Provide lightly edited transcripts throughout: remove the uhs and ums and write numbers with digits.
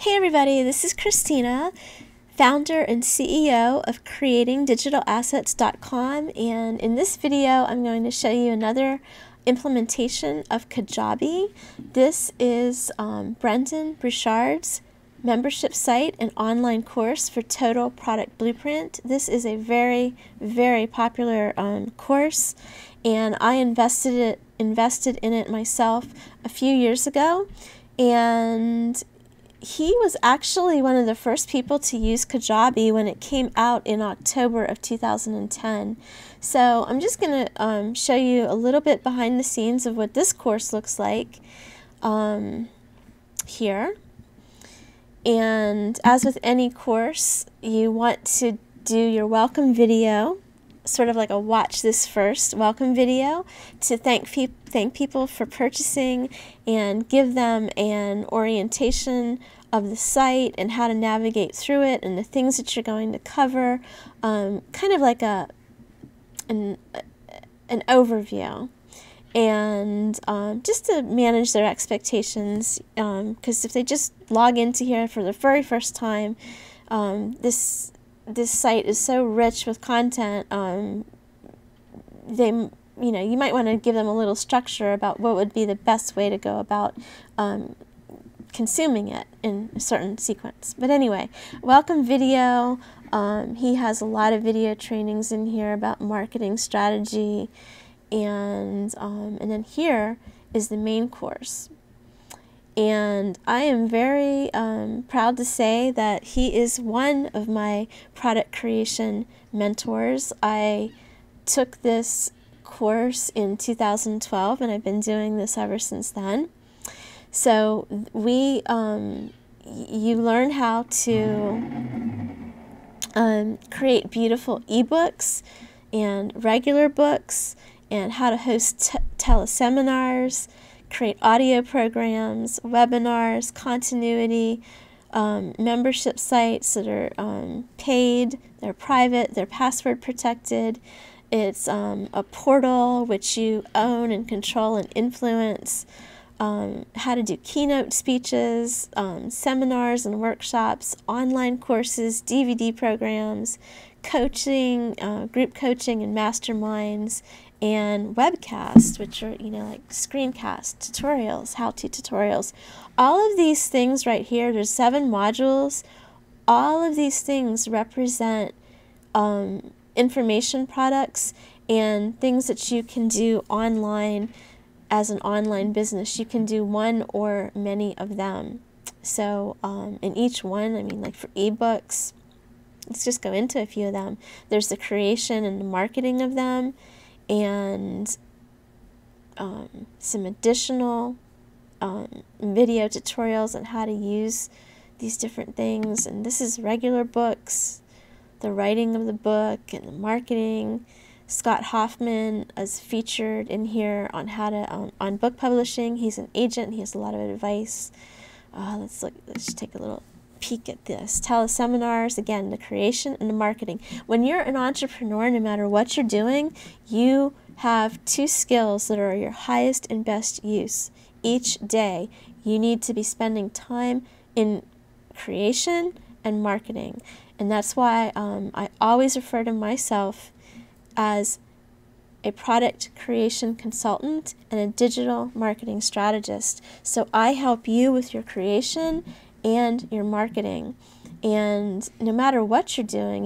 Hey everybody, this is Christina, founder and CEO of CreatingDigitalAssets.com, and in this video I'm going to show you another implementation of Kajabi. This is Brendon Burchard's membership site and online course for Total Product Blueprint. This is a very, very popular course, and I invested in it myself a few years ago, and he was actually one of the first people to use Kajabi when it came out in October of 2010. So I'm just going to show you a little bit behind the scenes of what this course looks like here. And as with any course, you want to do your welcome video, sort of like a watch this first welcome video, to thank people for purchasing and give them an orientation of the site and how to navigate through it and the things that you're going to cover, kind of like an overview, and just to manage their expectations, because if they just log into here for the very first time, this site is so rich with content, you might want to give them a little structure about what would be the best way to go about consuming it in a certain sequence. But anyway, welcome video. He has a lot of video trainings in here about marketing strategy, and then here is the main course. And I am very proud to say that he is one of my product creation mentors. I took this course in 2012, and I've been doing this ever since then. So we, you learn how to create beautiful ebooks and regular books, and how to host teleseminars, create audio programs, webinars, continuity, membership sites that are paid, they're private, they're password protected. It's a portal which you own and control and influence, how to do keynote speeches, seminars and workshops, online courses, DVD programs, coaching, group coaching and masterminds, and webcasts, which are, like screencast tutorials, how-to tutorials. All of these things right here, there's 7 modules. All of these things represent information products and things that you can do online as an online business. You can do one or many of them. So in each one, for ebooks, let's just go into a few of them. There's the creation and the marketing of them, and some additional video tutorials on how to use these different things. And this is regular books, the writing of the book and the marketing. Scott Hoffman is featured in here on how to on book publishing. He's an agent. He has a lot of advice. Let's take a little peek at this. Teleseminars, again, the creation and the marketing. When you're an entrepreneur, no matter what you're doing, you have 2 skills that are your highest and best use each day. You need to be spending time in creation and marketing, and that's why I always refer to myself as a product creation consultant and a digital marketing strategist. So I help you with your creation and your marketing, and no matter what you're doing,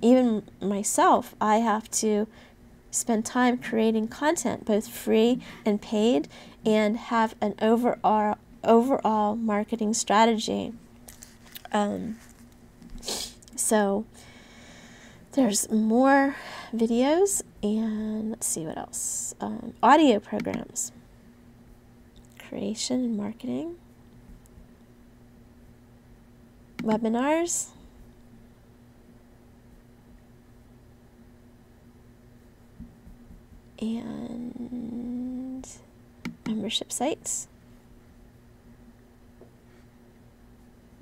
even myself, I have to spend time creating content, both free and paid, and have an overall marketing strategy. So there's more videos, and let's see what else. Audio programs, creation and marketing, webinars, and membership sites.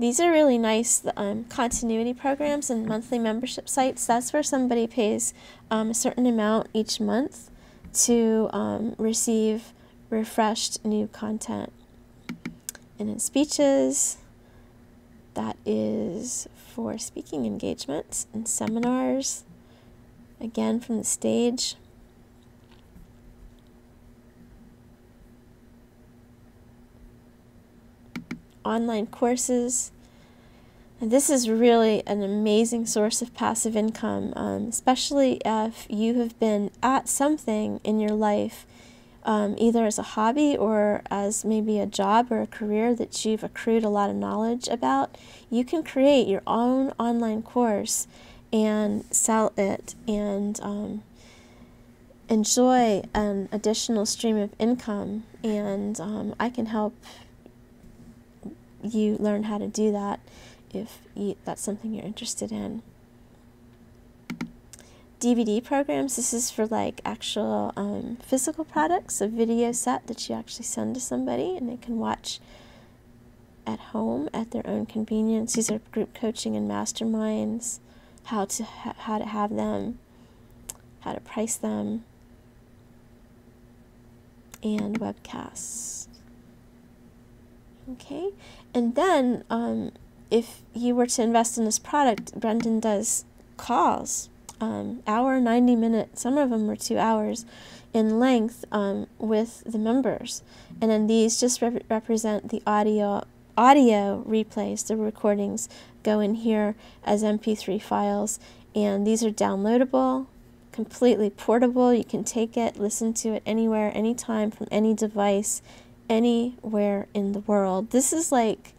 These are really nice, the continuity programs and monthly membership sites. That's where somebody pays a certain amount each month to receive refreshed new content. And then speeches, That is for speaking engagements and seminars, again from the stage. Online courses. And this is really an amazing source of passive income, especially if you have been at something in your life, either as a hobby or as maybe a job or a career that you've accrued a lot of knowledge about. You can create your own online course and sell it and enjoy an additional stream of income, and I can help you learn how to do that if that's something you're interested in. DVD programs, this is for like actual physical products, a video set that you actually send to somebody and they can watch at home at their own convenience. These are group coaching and masterminds, how to have them, how to price them, and webcasts. Okay, and then if you were to invest in this product, Brendon does calls, hour, 90 minutes, some of them are 2 hours in length, with the members. And then these just represent the audio replays. The recordings go in here as MP3 files, and these are downloadable, completely portable. You can take it, listen to it anywhere, anytime, from any device, anywhere in the world. This is like,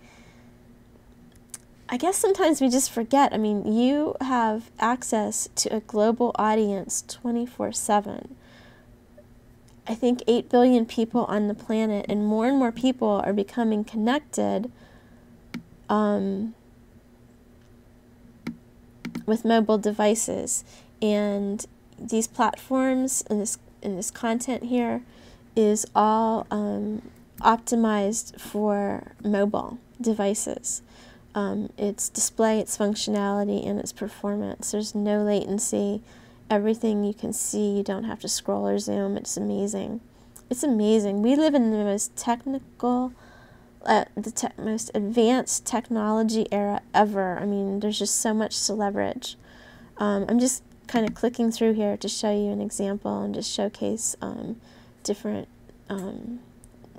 I guess sometimes we just forget. I mean, you have access to a global audience 24/7. I think 8 billion people on the planet, and more people are becoming connected with mobile devices. And these platforms and this content here is all optimized for mobile devices. Its display, its functionality, and its performance. There's no latency. Everything you can see, you don't have to scroll or zoom. It's amazing. It's amazing. We live in the most technical, most advanced technology era ever. I mean, there's just so much to leverage. I'm just kind of clicking through here to show you an example and just showcase different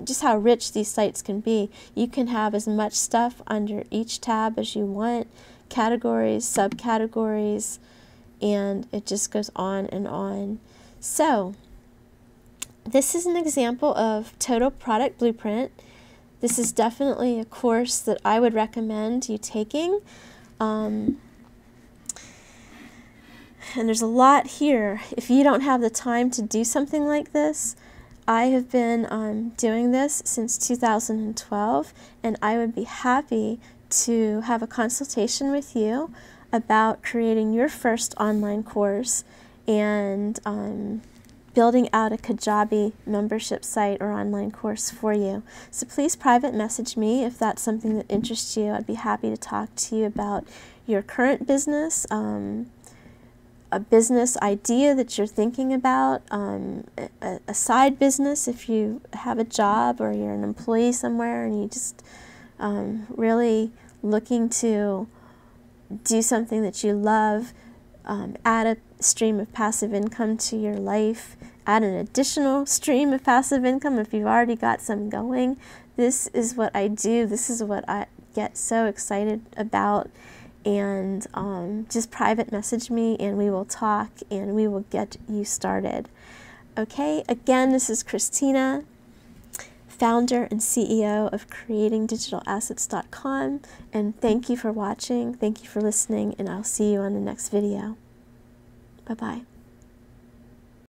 just how rich these sites can be. You can have as much stuff under each tab as you want, categories, subcategories, and it just goes on and on. So this is an example of Total Product Blueprint. This is definitely a course that I would recommend you taking. And there's a lot here. If you don't have the time to do something like this, I have been doing this since 2012, and I would be happy to have a consultation with you about creating your first online course and building out a Kajabi membership site or online course for you. So please private message me if that's something that interests you. I'd be happy to talk to you about your current business, a business idea that you're thinking about, a side business if you have a job or you're an employee somewhere and you just really looking to do something that you love, add a stream of passive income to your life, add an additional stream of passive income if you've already got some going. This is what I do. This is what I get so excited about. And just private message me and we will talk and we will get you started. Okay, again, this is Christina, founder and CEO of CreatingDigitalAssets.com, and thank you for watching, thank you for listening, and I'll see you on the next video. Bye-bye.